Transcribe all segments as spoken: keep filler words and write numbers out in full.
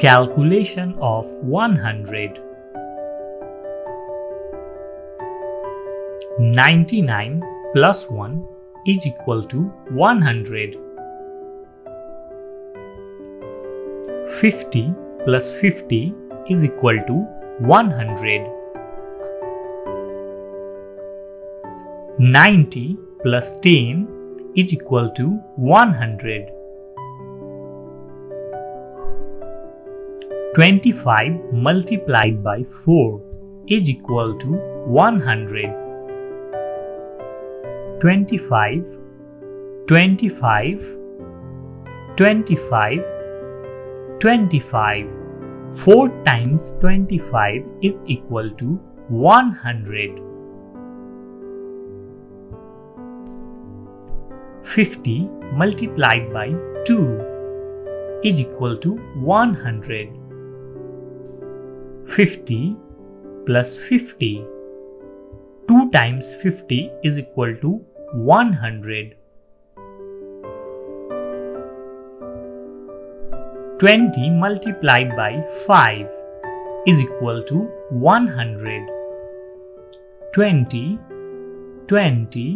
Calculation of one hundred. ninety-nine plus one is equal to one hundred. fifty plus fifty is equal to one hundred. ninety plus ten is equal to one hundred. twenty-five multiplied by four is equal to one hundred. twenty-five, twenty-five, twenty-five, twenty-five. four times twenty-five is equal to one hundred. fifty multiplied by two is equal to one hundred. fifty plus fifty. two times fifty is equal to one hundred. twenty multiplied by five is equal to one hundred. twenty, twenty,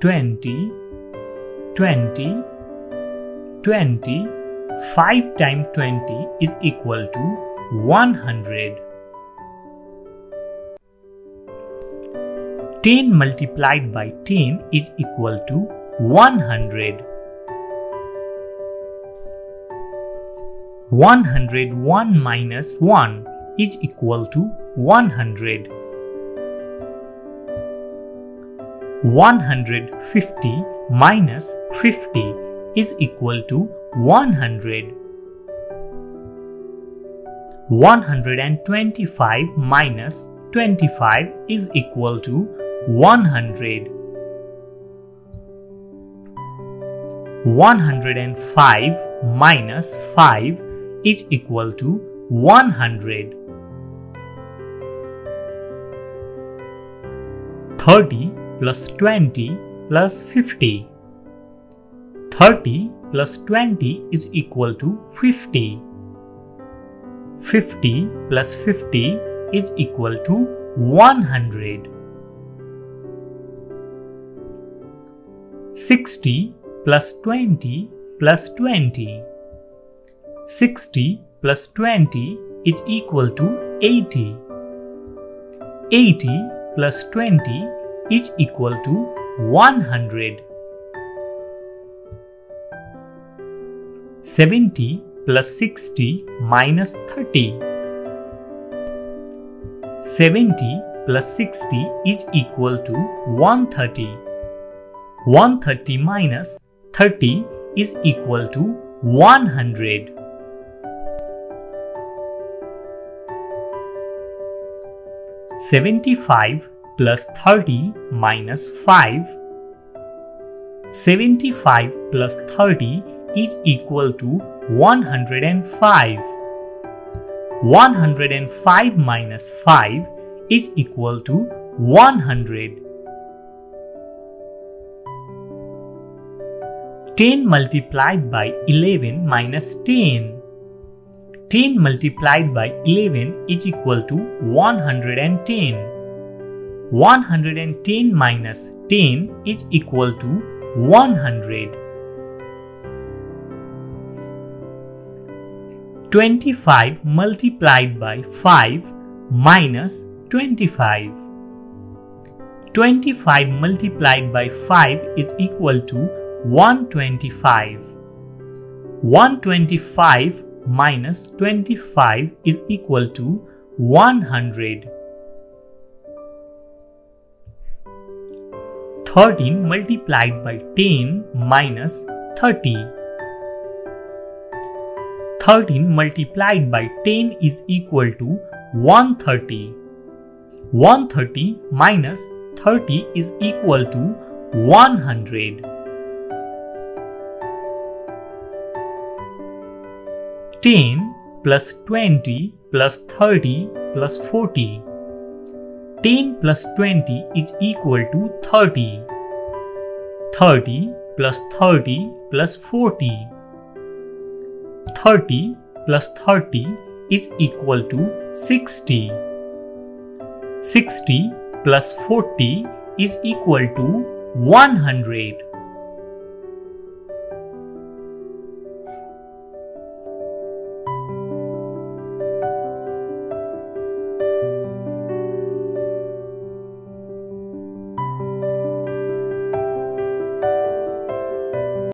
twenty, twenty, twenty. five times twenty is equal to one hundred. ten multiplied by ten is equal to one hundred. one hundred one minus one is equal to one hundred. one hundred fifty minus fifty is equal to one hundred. one hundred twenty-five minus twenty-five is equal to one hundred. one hundred five minus five is equal to one hundred. thirty plus twenty plus fifty. thirty plus twenty is equal to fifty. fifty plus fifty is equal to one hundred. sixty plus twenty plus twenty. sixty plus twenty is equal to eighty. eighty plus twenty is equal to one hundred. seventy plus sixty minus thirty. seventy plus sixty is equal to one hundred thirty. one hundred thirty minus thirty is equal to one hundred. seventy-five plus thirty minus five. seventy-five plus thirty is equal to one hundred five. one hundred five minus five is equal to one hundred. ten multiplied by eleven minus ten. ten multiplied by eleven is equal to one hundred ten. one hundred ten minus ten is equal to one hundred. twenty-five multiplied by five minus twenty-five. twenty-five multiplied by five is equal to one hundred twenty-five. one hundred twenty-five minus twenty-five is equal to one hundred. thirteen multiplied by ten minus thirty. thirteen multiplied by ten is equal to one hundred thirty. one hundred thirty minus thirty is equal to one hundred. ten plus twenty plus thirty plus forty. ten plus twenty is equal to thirty. thirty plus thirty plus forty. thirty plus thirty is equal to sixty. sixty plus forty is equal to one hundred.